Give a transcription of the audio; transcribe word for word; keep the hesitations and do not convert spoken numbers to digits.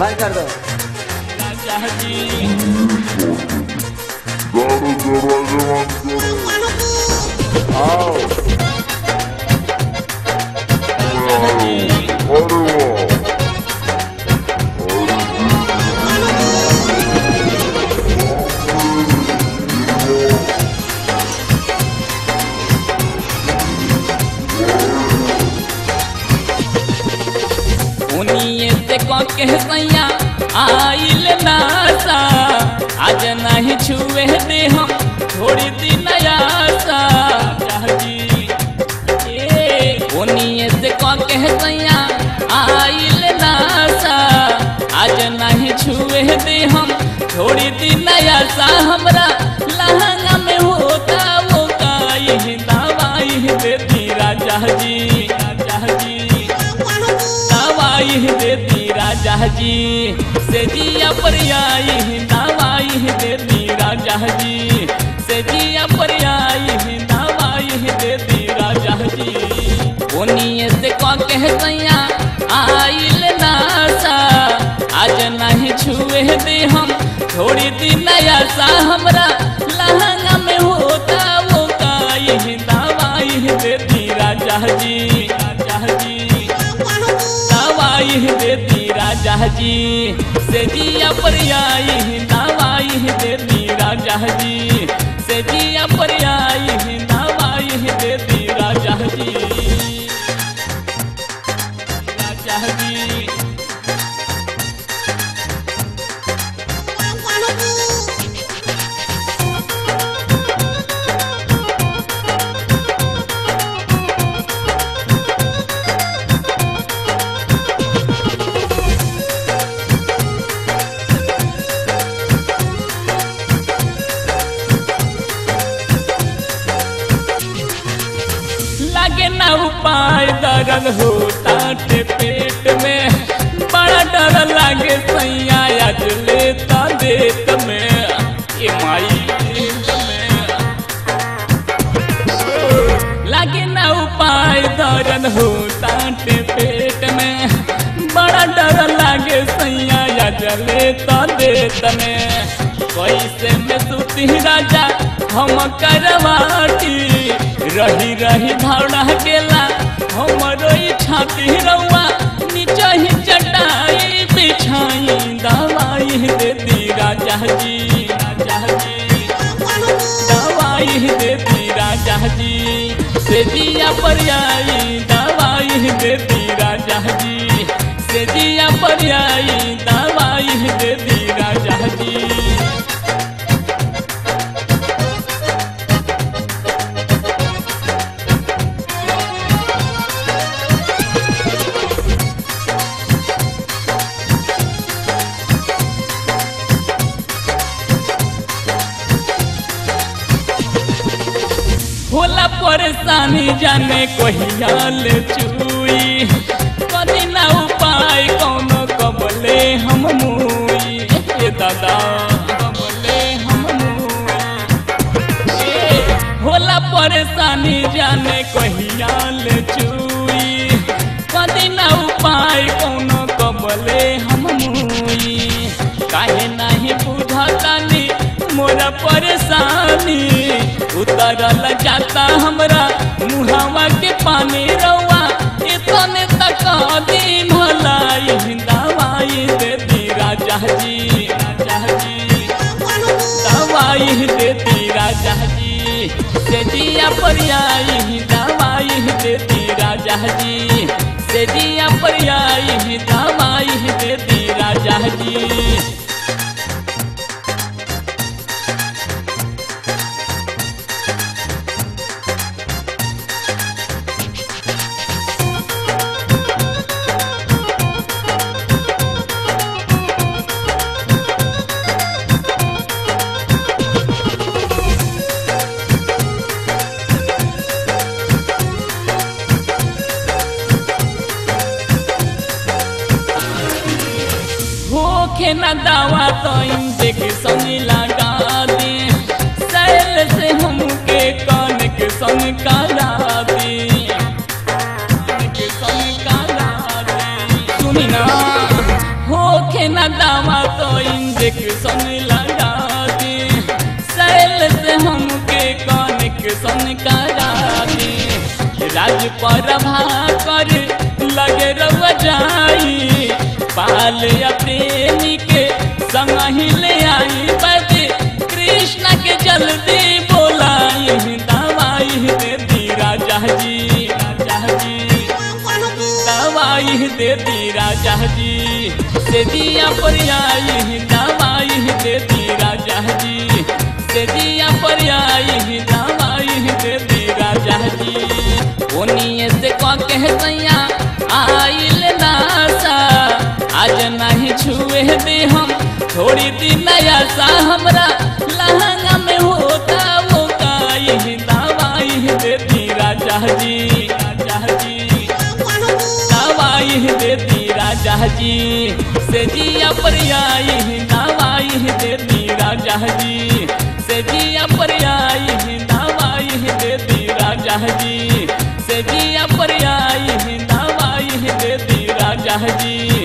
बंद कर दो। राजा जी दारू दरवाजा बंद करो। आओ और कहसैया आइल नासा आज नहीं छुए दे हम थोड़ी दिन आसा। ओनिए से कहसैया आइल नासा आज नहीं छुए दे हम थोड़ी दिन आसा। हमरा लहंगा में होता वो काई दवाई देती राजा जी। राजा जी दवाई देती राजा जी से जिया पर आई दवाई देती राजा जी से जिया पर आई दवाई देती राजा जी। ओनिए से कहसैया आइल नासा आज नहीं छुए दे हम थोड़ी दिन आसा। हमरा लहंगा में होता वो काई दवाई देती राजा जी। राजा जी दवाई देती राजा जी से जिया पर आई दवाई देती राजा जी से जिया पर आई दवाई देती राजा जी। राजा जी उपाय दर्द होता टे पेट में बड़ा डर लागे सैया आज लेता देत में ये माई देत में। लागे ना उपाय दर्द होता टे पेट में बड़ा डर लागे सैया आज लेता देत में। कैसे में सुती राजा हम करवाती रही रही धावड़ा गेला हमारो छाती रउआ नीचे ही चटाई बिछाई दवाई देती राजा जी। राजा जी दवाई देती राजा जी से जिया पर आई दवाई देती राजा जी से जिया पर आई दवाई देती राजा जी। होला परेशानी जाने कहियाल चुई कदी ना उपाय कौनो कबले हम मुई ये दादा कबले हम मुई। होला परेशानी जाने कहियाल चुई कदी ना उपाय कौनो कबले हम मुई। काहे नहीं बुझतानी मोरा परेशानी उतरल जाता हमरा मुहावा के पानी रउआ इतने तक दिन भलाई दवाई देती राजा जी। राजा जी दवाई देती राजा जी से जिया पर आई दवाई देती राजा जी से जिया पर आई दवाई देती राजा जी। ना दावा तो इनसे के संग लगा दे सैल से हमके कान के संग काला दे कान के संग काला दे। सुनी ना होके न सन लगा दी सैल से हमके कनिक सन करा दी। राज पर भाकर लगे रवा जाई पाल अपनी के समही ले आई बदे कृष्ण के जल्दी बोलाई दवाई देदी राजा जी राजा जी दवाई देदी राजा जी से दिया पर्यायी दवाई देदी राजा जी से दिया पर्यायी दवाई देदी राजा जी। ओनिए से कह सैया आइल नासा आज नहीं छुए दे हम थोड़ी दिन आशा हमरा लहंगा में होता वो काई दवाई देदी राजा जी राजा जी दवाई देदी राजा जी से जिया पर्यायी दवाई देदी राजा जी से जिया पर्यायी दवाई देदी राजा जी से जिया पर्यायी दवाई देदी राजा जी।